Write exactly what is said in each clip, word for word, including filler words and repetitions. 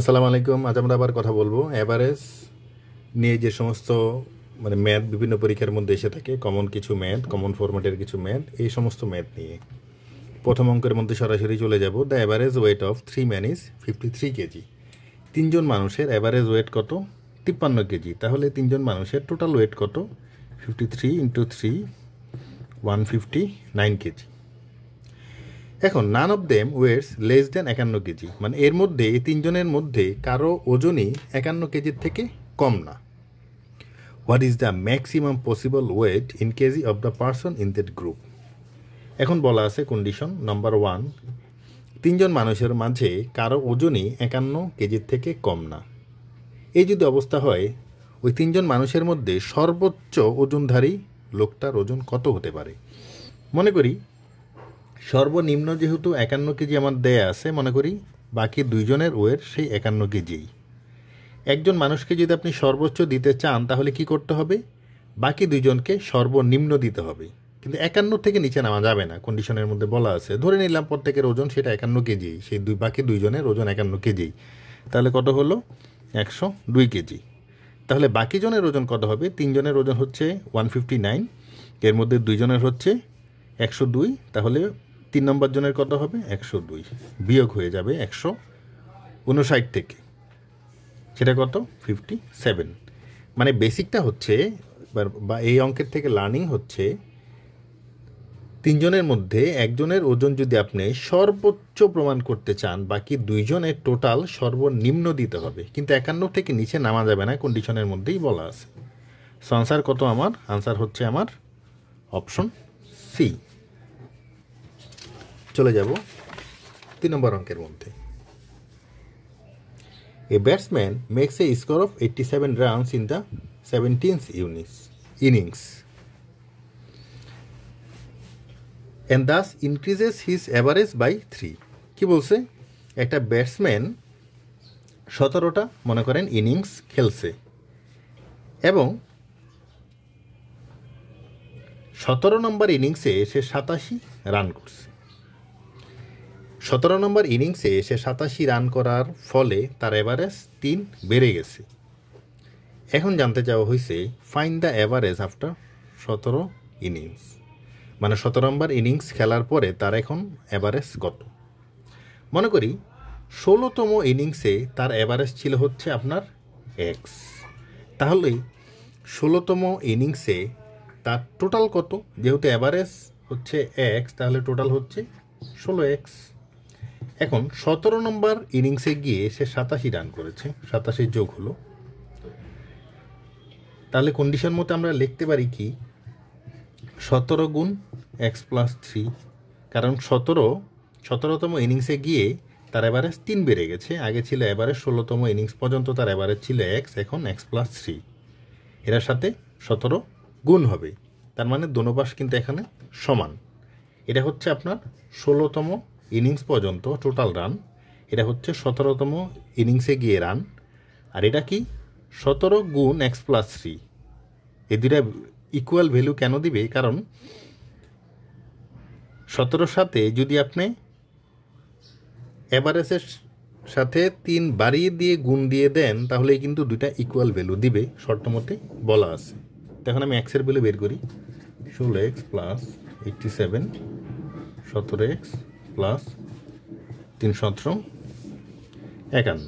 আসসালামু আলাইকুম। আজ আমরা আবার কথা বলবো এভারেজ নিয়ে। যে সমস্ত মানে ম্যাথ বিভিন্ন পরীক্ষার মধ্যে এসে থাকে, কমন কিছু ম্যাথ, কমন ফরম্যাটের কিছু ম্যাথ, এই সমস্ত ম্যাথ নিয়ে প্রথম অঙ্কের মধ্যে সরাসরি চলে যাব। The average weight of three man is fifty three kg. তিনজন মানুষের অ্যাভারেজ ওয়েট কত? তিপ্পান্ন কেজি। তাহলে তিনজন মানুষের টোটাল ওয়েট কত? Fifty three into three one fifty nine kg. এখন none of them weights less than একান্ন কেজি, মানে এর মধ্যে এই তিনজনের মধ্যে কারো ওজনই একান্ন কেজির থেকে কম না। What is the maximum possible weight in kg of the person in that group? এখন বলা আছে কন্ডিশন নাম্বার ওয়ান, তিনজন মানুষের মাঝে কারো ওজনই একান্ন কেজির থেকে কম না। এই যদি অবস্থা হয়, ওই তিনজন মানুষের মধ্যে সর্বোচ্চ ওজনধারী লোকটার ওজন কত হতে পারে? মনে করি সর্বনিম্ন যেহেতু একান্ন কেজি আমার দেয়া আছে, মনে করি বাকি দুইজনের ওয়েট সেই একান্ন কেজিই। একজন মানুষকে যদি আপনি সর্বোচ্চ দিতে চান, তাহলে কি করতে হবে? বাকি দুইজনকে সর্বনিম্ন দিতে হবে, কিন্তু একান্ন থেকে নিচে নামা যাবে না। কন্ডিশনের মধ্যে বলা আছে, ধরে নিলাম প্রত্যেকের ওজন সেটা একান্ন কেজি, সেই দুই বাকি দুইজনের ওজন একান্ন কেজি, তাহলে কত হলো? একশো দুই কেজি। তাহলে বাকি জনের ওজন কত হবে? তিনজনের ওজন হচ্ছে ওয়ান ফিফটি নাইন, এর মধ্যে দুইজনের হচ্ছে একশো দুই, তাহলে তিন নম্বর জনের কত হবে? একশো দুই বিয়োগ হয়ে যাবে একশো উনষাট থেকে, সেটা কত? Fifty seven. মানে বেসিকটা হচ্ছে বা এই অঙ্কের থেকে লার্নিং হচ্ছে, তিনজনের মধ্যে একজনের ওজন যদি আপনি সর্বোচ্চ প্রমাণ করতে চান, বাকি দুইজনের টোটাল সর্বনিম্ন দিতে হবে, কিন্তু একান্ন থেকে নিচে নামা যাবে না। কন্ডিশনের মধ্যেই বলা আছে। সো আনসার কত? আমার আনসার হচ্ছে আমার অপশন সি। চলে যাব তিন নম্বর অঙ্কের মধ্যে। A batsman makes a score of eighty seven runs in the seventeenth innings and thus increases his average by three. কি বলছে? একটা ব্যাটসম্যান সতেরোটা মনে করেন ইনিংস খেলছে, এবং সতেরো নম্বর ইনিংসে সে সাতাশি রান করছে। সতেরো নম্বর ইনিংসে সে সাতাশি রান করার ফলে তার অ্যাভারেজ তিন বেড়ে গেছে। এখন জানতে চাওয়া হয়েছে ফাইন্ড দ্য অ্যাভারেজ আফটার সতেরো ইনিংস, মানে সতেরো নম্বর ইনিংস খেলার পরে তার এখন অ্যাভারেজ কত? মনে করি ষোলোতম ইনিংসে তার অ্যাভারেজ ছিল হচ্ছে আপনার এক্স, তাহলে ষোলোতম ইনিংসে তার টোটাল কত? যেহেতু অ্যাভারেজ হচ্ছে এক্স, তাহলে টোটাল হচ্ছে ষোলো এক্স। এখন সতেরো নম্বর ইনিংসে গিয়ে সে সাতাশি রান করেছে, সাতাশি যোগ হলো, তাহলে কন্ডিশন মতো আমরা লিখতে পারি কি? সতেরো গুণ এক্স প্লাস থ্রি, কারণ সতেরো সতেরোতম ইনিংসে গিয়ে তার অ্যাভারেজ তিন বেড়ে গেছে। আগে ছিল অ্যাভারেজ ষোলোতম ইনিংস পর্যন্ত তার অ্যাভারেজ ছিল এক্স, এখন এক্স প্লাস থ্রি, এটার সাথে সতেরো গুণ হবে, তার মানে দোনো পাশ কিন্তু এখানে সমান। এটা হচ্ছে আপনার ষোলোতম ইনিংস পর্যন্ত টোটাল রান, এটা হচ্ছে সতেরোতম ইনিংসে গিয়ে রান, আর এটা কি? সতেরো গুণ এক্স প্লাস থ্রি। এই দুটা ইকুয়াল ভ্যালু কেন দিবে? কারণ সতেরোর সাথে যদি আপনি অ্যাভারেজের সাথে তিন বাড়িয়ে দিয়ে গুণ দিয়ে দেন, তাহলে কিন্তু দুইটা ইকুয়াল ভ্যালু দিবে, শর্ত মতে বলা আছে। তখন আমি এক্সের ভ্যালু বের করি, ষোলো এক্স প্লাস এইটটি সেভেন, সতেরো এক্স প্লাস তিন সতেরো একান্ন।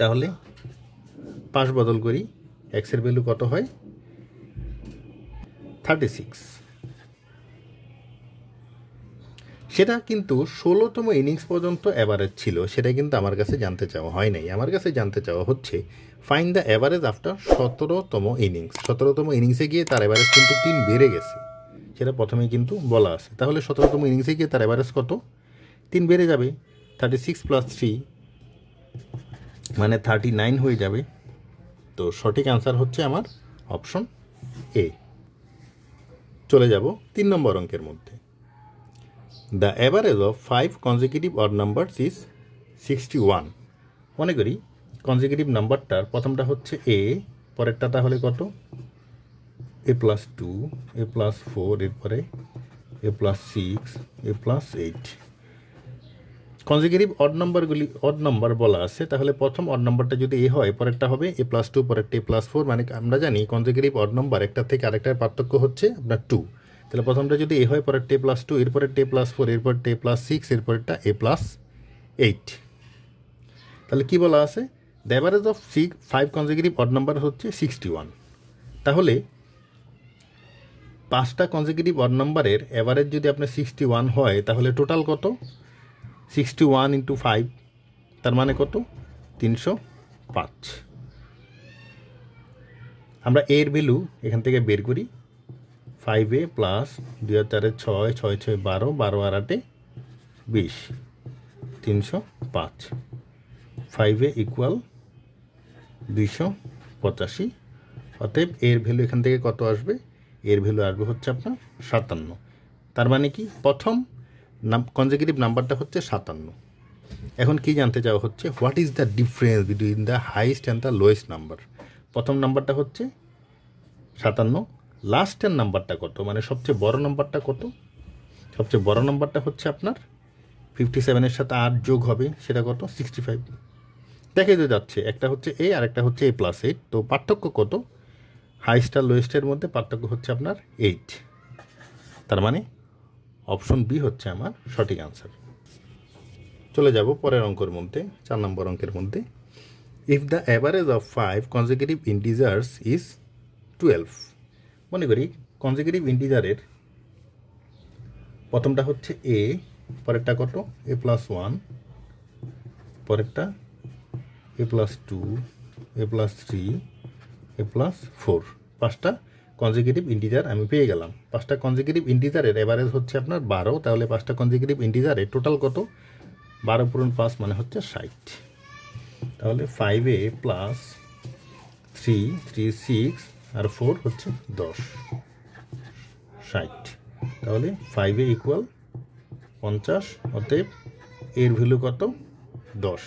তাহলে পাশ বদল করি, এক্সের ভ্যালু কত হয়? Thirty six. সেটা কিন্তু ষোলোতম ইনিংস পর্যন্ত অ্যাভারেজ ছিল, সেটা কিন্তু আমার কাছে জানতে চাওয়া হয় নাই। আমার কাছে জানতে চাওয়া হচ্ছে ফাইন্ড দ্য অ্যাভারেজ আফটার সতেরোতম ইনিংস। সতেরোতম ইনিংসে গিয়ে তার অ্যাভারেজ কিন্তু তিন বেড়ে গেছে, সেটা প্রথমেই কিন্তু বলা আছে। তাহলে সতেরোতম ইনিংসে গিয়ে তার অ্যাভারেজ কত? তিন বেড়ে যাবে, থার্টি সিক্স প্লাস থ্রি মানে থার্টি নাইন হয়ে যাবে। তো সঠিক অ্যান্সার হচ্ছে আমার অপশন এ। চলে যাব তিন নম্বর অঙ্কের মধ্যে। The average of five consecutive odd numbers is sixty one. মনে করি কনজিকিউটিভ নাম্বারটার প্রথমটা হচ্ছে এ, পরেরটা তাহলে কত? A plus two, a plus four, এরপরে a plus six, a plus eight. Consecutive odd নাম্বারগুলি অড নাম্বার বলা আছে, তাহলে প্রথম অড নাম্বারটা যদি এ হয় পরেরটা হবে এ প্লাস টু, পরেরটা এ প্লাস ফোর। মানে আমরা জানি কনজিকিউটিভ অড নাম্বার একটা থেকে আরেকটার পার্থক্য হচ্ছে আপনার টু। তাহলে প্রথমটা যদি এ হয় পরেরটা এ প্লাস টু, এরপরেরটা এ প্লাস ফোর, এরপরটা এ প্লাস সিক্স, এরপরেরটা এ প্লাস এইট। তাহলে কী বলা আছে, the average of six five consecutive odd number হচ্ছে সিক্সটি ওয়ান। তাহলে পাঁচটা কনজিকিউটিভ অড নাম্বারের অ্যাভারেজ যদি আপনার সিক্সটি ওয়ান হয় তাহলে টোটাল কত, সিক্সটি ওয়ান ইন্টু ফাইভ, তার মানে কত, তিনশো পাঁচ। আমরা এর ভ্যালু এখান থেকে বের করি, ফাইভ এ প্লাস দুই হাজার চারে ছয়, ছয় ছয় বারো, বারো আর আটে বিশ, তিনশো পাঁচ। ফাইভ এ ইকুয়াল দুইশো পঁচাশি, অতএব এর ভ্যালু এখান থেকে কত আসবে, এর ভ্যালু আসবে হচ্ছে আপনার সাতান্ন। তার মানে কি, প্রথম নাম কনজিকিউটিভ নাম্বারটা হচ্ছে সাতান্ন। এখন কি জানতে চাওয়া হচ্ছে, what is the difference between the highest and the lowest number. প্রথম নাম্বারটা হচ্ছে সাতান্ন, লাস্টের নাম্বারটা কত, মানে সবচেয়ে বড় নাম্বারটা কত, সবচেয়ে বড় নাম্বারটা হচ্ছে আপনার ফিফটি সেভেনের সাথে আট যোগ হবে, সেটা কত, সিক্সটি ফাইভ। দেখে তো যাচ্ছে একটা হচ্ছে এ আর একটা হচ্ছে এ প্লাস এইট, তো পার্থক্য কত, হাইয়েস্ট আর লোয়েস্টের মধ্যে পার্থক্য হচ্ছে আপনার এইট। তার মানে অপশন বি হচ্ছে আমার সঠিক আনসার। চলে যাব পরের অঙ্কের মধ্যে, চার নম্বর অঙ্কের মধ্যে। If the average of five consecutive integers is twelve, মনে করি কনজিকিউটিভ ইন্টিজারের প্রথমটা হচ্ছে এ, পরেরটা কত, এ প্লাস ওয়ান, পরেরটা এ plus two, a plus three, a plus four. পাঁচটা কনজিকিউটিভ ইন্টিজার আমি পেয়ে গেলাম। পাঁচটা কনজিকিউটিভ ইন্টিজারের অ্যাভারেজ হচ্ছে আপনার বারো, তাহলে পাঁচটা কনজিকিউটিভ ইন্টিজারের টোটাল কত, বারো পূরণ পাঁচ মানে হচ্ছে ষাট। তাহলে five a plus three, three six আর ফোর হচ্ছে দশ, ষাট। তাহলে ফাইভ এ ইকুয়াল পঞ্চাশ, অতএব এর ভ্যালু কত, দশ।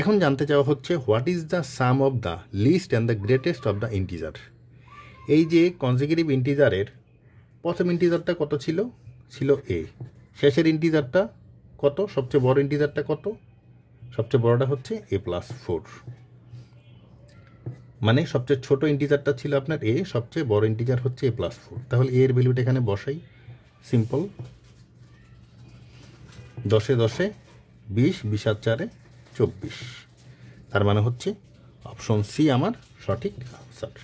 এখন জানতে চাওয়া হচ্ছে, what is the sum of the list and the greatest of the integer. এই যে কনজিকিউটিভ ইন্টিজারের প্রথম ইন্টিজারটা কত ছিল, ছিল এ, শেষের ইন্টিজারটা কত, সবচেয়ে বড় ইন্টিজারটা কত, সবচেয়ে বড়টা হচ্ছে এ প্লাস ফোর। মানে সবচেয়ে ছোট ইন্টিজারটা ছিল আপনার এ, সবচেয়ে বড় ইন্টিজার হচ্ছে এ প্লাস ফোর। তাহলে এর ভ্যালুটা এখানে বসাই, সিম্পল, দশে দশে বিশ, বিশ আর চারে চব্বিশ। তার মানে হচ্ছে অপশন সি আমার সঠিক আনসার।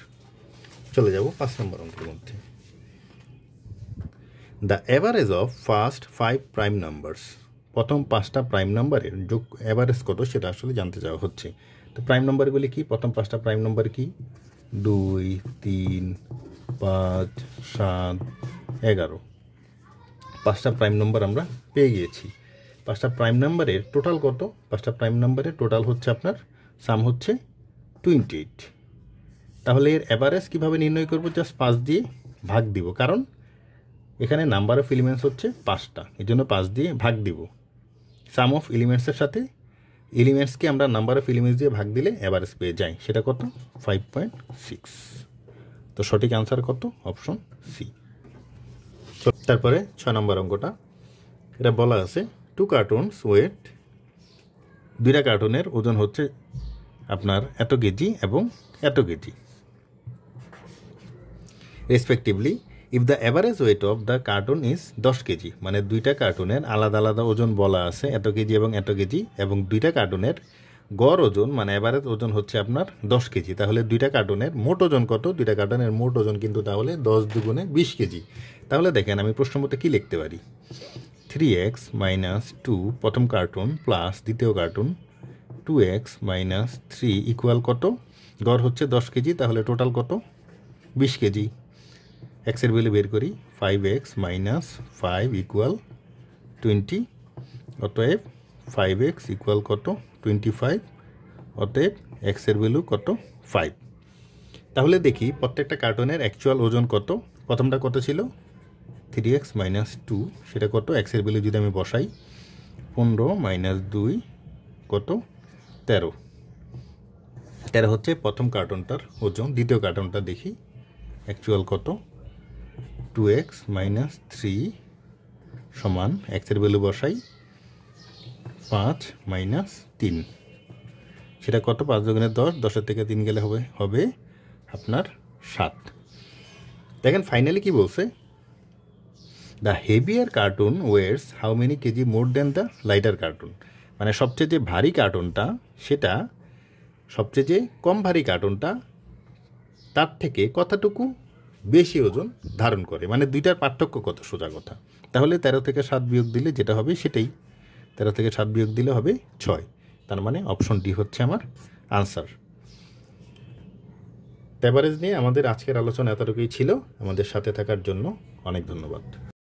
চলে যাব পাঁচ নম্বর অঙ্কের মধ্যে। The average of first five prime numbers, প্রথম পাঁচটা প্রাইম নাম্বারের যোগ অ্যাভারেজ কত সেটা আসলে জানতে চাওয়া হচ্ছে। তো প্রাইম নাম্বারগুলি কি, প্রথম পাঁচটা প্রাইম নাম্বার কি, দুই, তিন, পাঁচ, সাত, এগারো। পাঁচটা প্রাইম নাম্বার আমরা পেয়ে গিয়েছি। পাঁচটা প্রাইম নাম্বারের টোটাল কত, পাঁচটা প্রাইম নাম্বারের টোটাল হচ্ছে আপনার সাম হচ্ছে টোয়েন্টি এইট। তাহলে এর অ্যাভারেজ কীভাবে নির্ণয় করব, জাস্ট পাঁচ দিয়ে ভাগ দিব, কারণ এখানে নাম্বার অফ এলিমেন্টস হচ্ছে পাঁচটা, এই জন্য পাঁচ দিয়ে ভাগ দিব। সাম অফ এলিমেন্টসের সাথে এলিমেন্টসকে আমরা নাম্বার অফ এলিমেন্টস দিয়ে ভাগ দিলে অ্যাভারেজ পেয়ে যাই, সেটা কত, ফাইভ পয়েন্ট সিক্স। তো সঠিক আনসার কত, অপশন সি। তারপরে ছয় নম্বর অঙ্কটা, এটা বলা আছে টু কার্টুনস ওয়েট, দুইটা কার্টুনের ওজন হচ্ছে আপনার এত কেজি এবং এত kg respectively. If the average weight of the carton is দশ কেজি, মানে দুইটা কার্টুনের আলাদা আলাদা ওজন বলা আছে, এত কেজি এবং এত কেজি, এবং দুইটা কার্টুনের গড় ওজন মানে অ্যাভারেজ ওজন হচ্ছে আপনার দশ কেজি। তাহলে দুইটা কার্টুনের মোট ওজন কত, দুইটা কার্টুনের মোট ওজন কিন্তু তাহলে দশ দুগুণে বিশ কেজি। তাহলে দেখেন আমি প্রশ্ন মতো কী লিখতে পারি, থ্রি এক্স মাইনাস টু প্রথম কার্টুন প্লাস দ্বিতীয় carton two x minus three equal কত, গড় হচ্ছে দশ কেজি, তাহলে টোটাল কত, বিশ কেজি। এক্সের ভ্যালু বের করি, five x minus five equal twenty, অতএব ফাইভ এক্স ইকুয়াল কত, টোয়েন্টি ফাইভ, অতএব এক্সের ভ্যালু কত, ফাইভ। তাহলে দেখি প্রত্যেকটা কার্টুনের অ্যাকচুয়াল ওজন কত, প্রথমটা কত ছিল, থ্রি এক্স মাইনাস টু, সেটা কত, এক্সের ভ্যালু যদি আমি বসাই পনেরো মাইনাস দুই কত, তেরো। তেরো হচ্ছে প্রথম কার্টুনটার ওজন। দ্বিতীয় কার্টুনটা দেখি অ্যাকচুয়াল কত, টু এক্স মাইনাস থ্রি समान एक्सर भैल्यू बसाई पाँच माइनस तीन से कत पाँच दुगुणे दस दस थे तीन गले आपनर सात। देखें फाइनली कि बोलते the heavier carton weights how many kg more than the lighter carton माने सबचेये भारी कार्टुनटा सेटा सबचेये कम भारी कार्टुनटा तार थेके कतटुकु बेशी ओजन धारण करे माने दुइटार पार्थक्य कत सोजा कथा ताहले तेरो थेके सात बियोग दिले जेटा होबे सेटाई तेरो थेके सात बियोग दिले होबे छय तार माने अपशन डी होच्छे आमार आंसर। एभारेज निये आमादेर आजकेर आलोचना एतटुकुई छिलो आमादेर साथे थाकार जोन्नो अनेक धन्यवाद।